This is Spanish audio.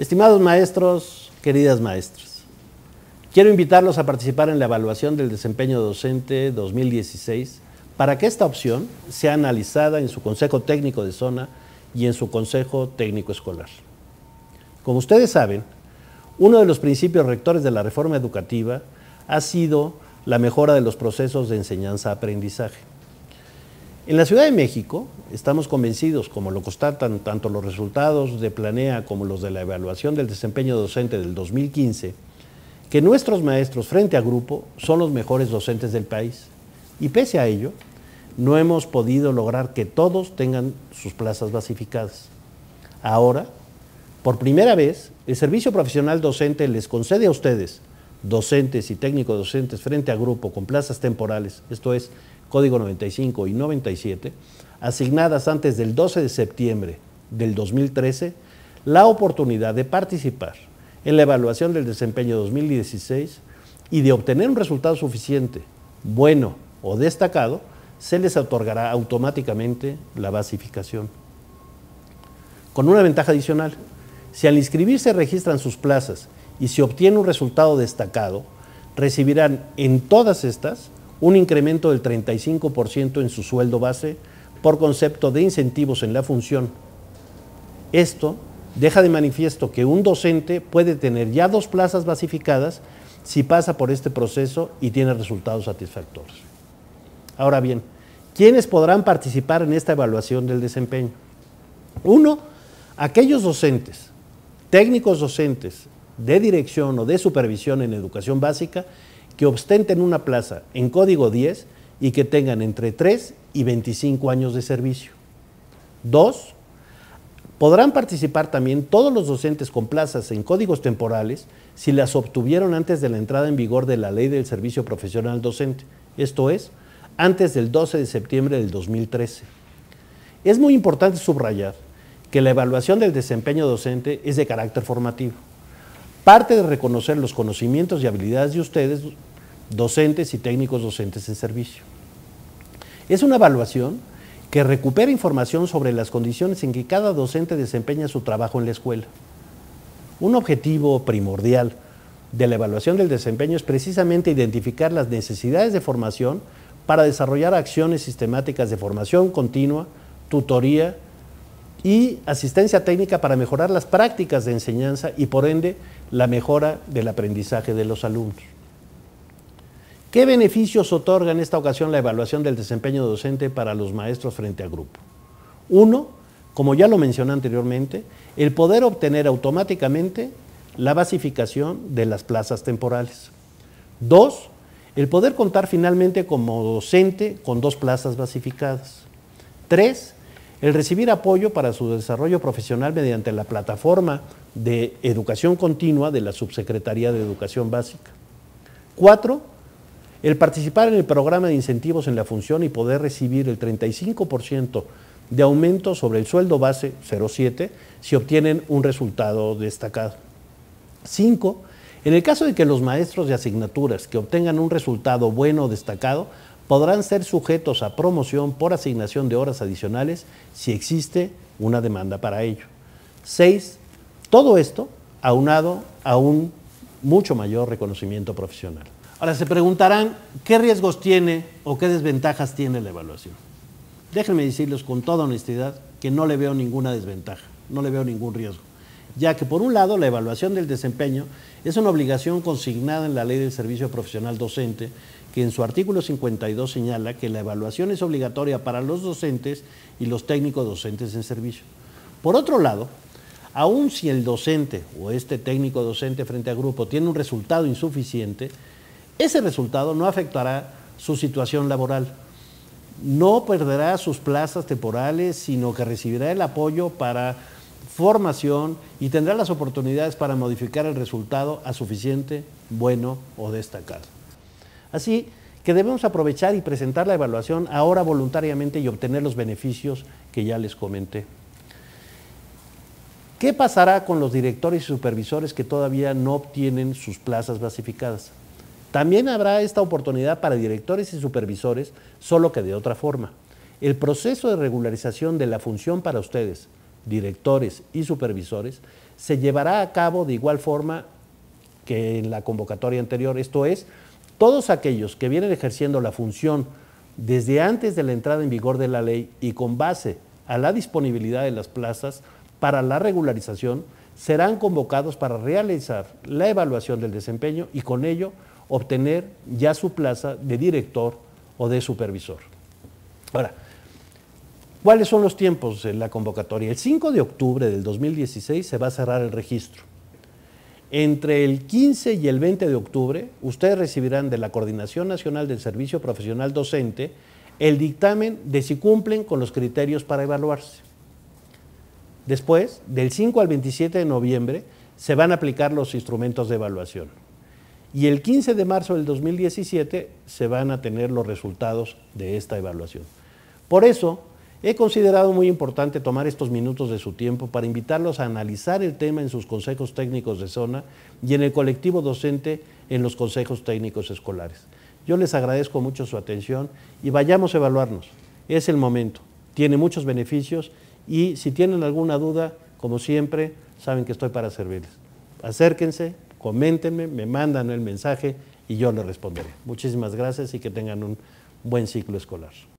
Estimados maestros, queridas maestras, quiero invitarlos a participar en la evaluación del desempeño docente 2016 para que esta opción sea analizada en su Consejo Técnico de Zona y en su Consejo Técnico Escolar. Como ustedes saben, uno de los principios rectores de la reforma educativa ha sido la mejora de los procesos de enseñanza-aprendizaje. En la Ciudad de México estamos convencidos, como lo constatan tanto los resultados de Planea como los de la evaluación del desempeño docente del 2015, que nuestros maestros frente a grupo son los mejores docentes del país y pese a ello, no hemos podido lograr que todos tengan sus plazas basificadas. Ahora, por primera vez, el Servicio Profesional Docente les concede a ustedes, docentes y técnicos docentes frente a grupo con plazas temporales, esto es, Código 95 y 97, asignadas antes del 12 de septiembre del 2013, la oportunidad de participar en la evaluación del desempeño 2016 y de obtener un resultado suficiente, bueno o destacado, se les otorgará automáticamente la basificación. Con una ventaja adicional, si al inscribirse registran sus plazas y se obtiene un resultado destacado, recibirán en todas estas un incremento del 35% en su sueldo base por concepto de incentivos en la función. Esto deja de manifiesto que un docente puede tener ya dos plazas basificadas si pasa por este proceso y tiene resultados satisfactorios. Ahora bien, ¿quiénes podrán participar en esta evaluación del desempeño? 1. Aquellos docentes, técnicos docentes de dirección o de supervisión en educación básica que ostenten una plaza en Código 10 y que tengan entre 3 y 25 años de servicio. 2. Podrán participar también todos los docentes con plazas en códigos temporales si las obtuvieron antes de la entrada en vigor de la Ley del Servicio Profesional Docente, esto es, antes del 12 de septiembre del 2013. Es muy importante subrayar que la evaluación del desempeño docente es de carácter formativo. Parte de reconocer los conocimientos y habilidades de ustedes, docentes y técnicos docentes en servicio. Es una evaluación que recupera información sobre las condiciones en que cada docente desempeña su trabajo en la escuela. Un objetivo primordial de la evaluación del desempeño es precisamente identificar las necesidades de formación para desarrollar acciones sistemáticas de formación continua, tutoría y asistencia técnica para mejorar las prácticas de enseñanza y, por ende, la mejora del aprendizaje de los alumnos. ¿Qué beneficios otorga en esta ocasión la evaluación del desempeño docente para los maestros frente a grupo? 1. Como ya lo mencioné anteriormente, el poder obtener automáticamente la basificación de las plazas temporales. 2. El poder contar finalmente como docente con dos plazas basificadas. 3. El recibir apoyo para su desarrollo profesional mediante la plataforma de educación continua de la Subsecretaría de Educación Básica. 4. El participar en el programa de incentivos en la función y poder recibir el 35% de aumento sobre el sueldo base 0.7 si obtienen un resultado destacado. 5. En el caso de que los maestros de asignaturas que obtengan un resultado bueno o destacado podrán ser sujetos a promoción por asignación de horas adicionales si existe una demanda para ello. 6. Todo esto aunado a un mucho mayor reconocimiento profesional. Ahora se preguntarán qué riesgos tiene o qué desventajas tiene la evaluación. Déjenme decirles con toda honestidad que no le veo ninguna desventaja, no le veo ningún riesgo, ya que por un lado la evaluación del desempeño es una obligación consignada en la Ley del Servicio Profesional Docente, que en su artículo 52 señala que la evaluación es obligatoria para los docentes y los técnicos docentes en servicio. Por otro lado, aun si el docente o este técnico docente frente a grupo tiene un resultado insuficiente, ese resultado no afectará su situación laboral. No perderá sus plazas temporales, sino que recibirá el apoyo para formación y tendrá las oportunidades para modificar el resultado a suficiente, bueno o destacado. Así que debemos aprovechar y presentar la evaluación ahora voluntariamente y obtener los beneficios que ya les comenté. ¿Qué pasará con los directores y supervisores que todavía no obtienen sus plazas basificadas? También habrá esta oportunidad para directores y supervisores, solo que de otra forma. El proceso de regularización de la función para ustedes, directores y supervisores, se llevará a cabo de igual forma que en la convocatoria anterior, esto es, todos aquellos que vienen ejerciendo la función desde antes de la entrada en vigor de la ley y con base a la disponibilidad de las plazas para la regularización, serán convocados para realizar la evaluación del desempeño y con ello obtener ya su plaza de director o de supervisor. Ahora, ¿cuáles son los tiempos en la convocatoria? El 5 de octubre del 2016 se va a cerrar el registro. Entre el 15 y el 20 de octubre, ustedes recibirán de la Coordinación Nacional del Servicio Profesional Docente el dictamen de si cumplen con los criterios para evaluarse. Después, del 5 al 27 de noviembre, se van a aplicar los instrumentos de evaluación. Y el 15 de marzo del 2017 se van a tener los resultados de esta evaluación. Por eso, he considerado muy importante tomar estos minutos de su tiempo para invitarlos a analizar el tema en sus consejos técnicos de zona y en el colectivo docente en los consejos técnicos escolares. Yo les agradezco mucho su atención y vayamos a evaluarnos. Es el momento, tiene muchos beneficios y si tienen alguna duda, como siempre, saben que estoy para servirles. Acérquense, coméntenme, me mandan el mensaje y yo les responderé. Muchísimas gracias y que tengan un buen ciclo escolar.